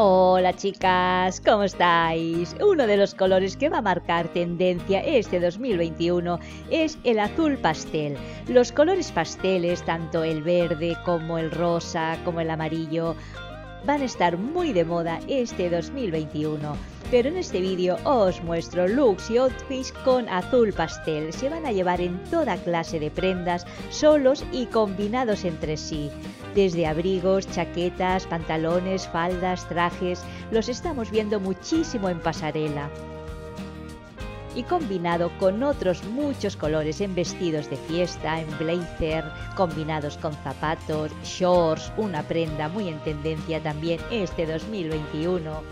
Hola chicas, ¿cómo estáis? Uno de los colores que va a marcar tendencia este 2021 es el azul pastel. Los colores pasteles, tanto el verde como el rosa, como el amarillo, van a estar muy de moda este 2021. Pero en este vídeo os muestro looks y outfits con azul pastel. Se van a llevar en toda clase de prendas, solos y combinados entre sí. Desde abrigos, chaquetas, pantalones, faldas, trajes, los estamos viendo muchísimo en pasarela. Y combinado con otros muchos colores en vestidos de fiesta, en blazer, combinados con zapatos, shorts, una prenda muy en tendencia también este 2021.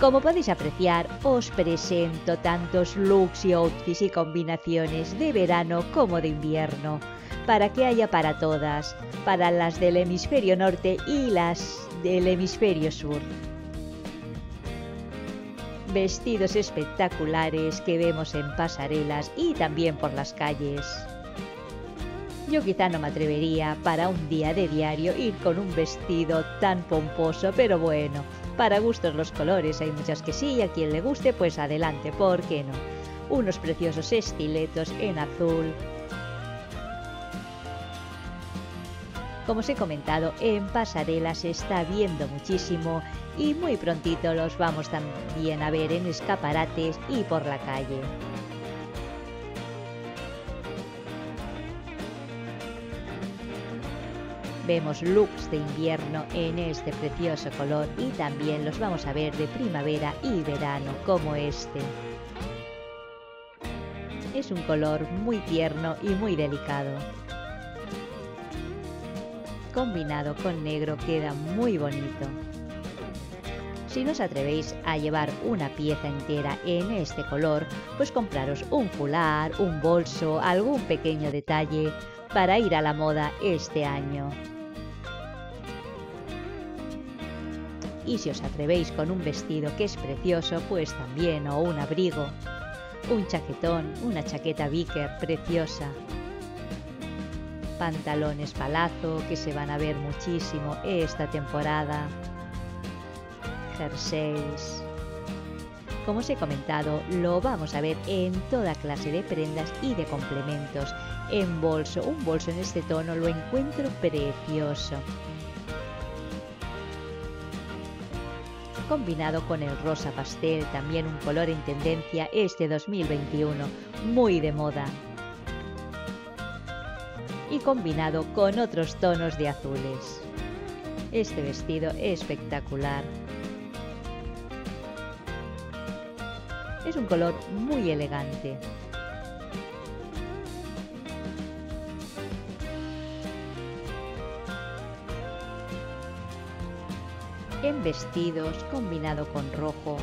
Como podéis apreciar, os presento tantos looks y outfits y combinaciones de verano como de invierno, para que haya para todas, para las del hemisferio norte y las del hemisferio sur. Vestidos espectaculares que vemos en pasarelas y también por las calles. Yo quizá no me atrevería para un día de diario ir con un vestido tan pomposo, pero bueno, para gustos los colores, hay muchas que sí y a quien le guste pues adelante, ¿por qué no? Unos preciosos estiletos en azul. Como os he comentado, en pasarela se está viendo muchísimo y muy prontito los vamos también a ver en escaparates y por la calle. Vemos looks de invierno en este precioso color y también los vamos a ver de primavera y verano como este. Es un color muy tierno y muy delicado. Combinado con negro queda muy bonito. Si no os atrevéis a llevar una pieza entera en este color, pues compraros un fular, un bolso, algún pequeño detalle para ir a la moda este año. Y si os atrevéis con un vestido que es precioso, pues también, o un abrigo, un chaquetón, una chaqueta Vicker preciosa. Pantalones palazo que se van a ver muchísimo esta temporada. Jerseys. Como os he comentado, lo vamos a ver en toda clase de prendas y de complementos. En bolso, un bolso en este tono lo encuentro precioso. Combinado con el rosa pastel, también un color en tendencia este 2021, muy de moda. Y combinado con otros tonos de azules. Este vestido espectacular. Es un color muy elegante. En vestidos, combinado con rojo.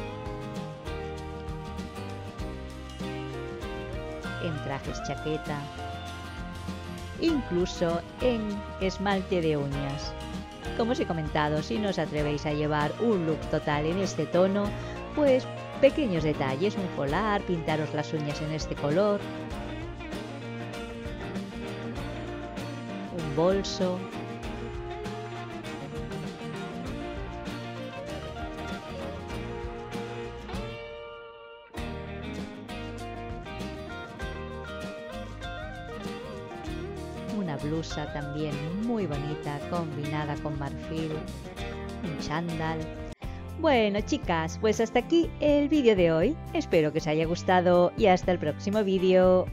En trajes chaqueta. Incluso en esmalte de uñas. Como os he comentado, si no os atrevéis a llevar un look total en este tono, pues pequeños detalles, un collar, pintaros las uñas en este color, un bolso, una blusa también muy bonita combinada con marfil, un chándal. Bueno chicas, pues hasta aquí el vídeo de hoy, espero que os haya gustado y hasta el próximo vídeo.